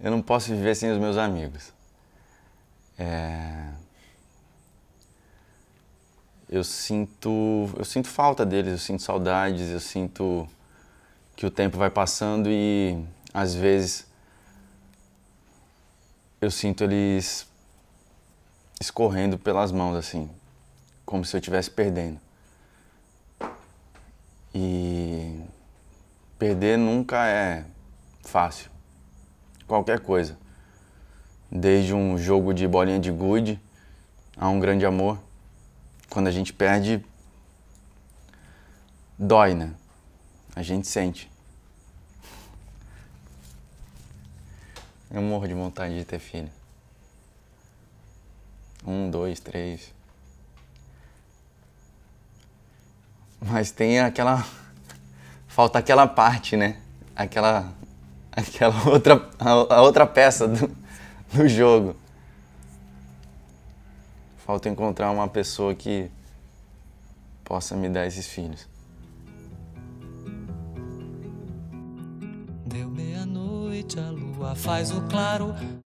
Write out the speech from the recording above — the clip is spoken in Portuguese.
Eu não posso viver sem os meus amigos. Eu sinto falta deles, eu sinto saudades, eu sinto que o tempo vai passando e, às vezes, eu sinto eles escorrendo pelas mãos, assim, como se eu estivesse perdendo. E perder nunca é fácil, qualquer coisa. Desde um jogo de bolinha de gude a um grande amor. Quando a gente perde, dói, né? A gente sente. Eu morro de vontade de ter filho. 1, 2, 3. Mas tem aquela... Falta aquela parte, né? Aquela outra... A outra peça do jogo. Falta encontrar uma pessoa que possa me dar esses filhos. Deu meia-noite, a lua faz o claro.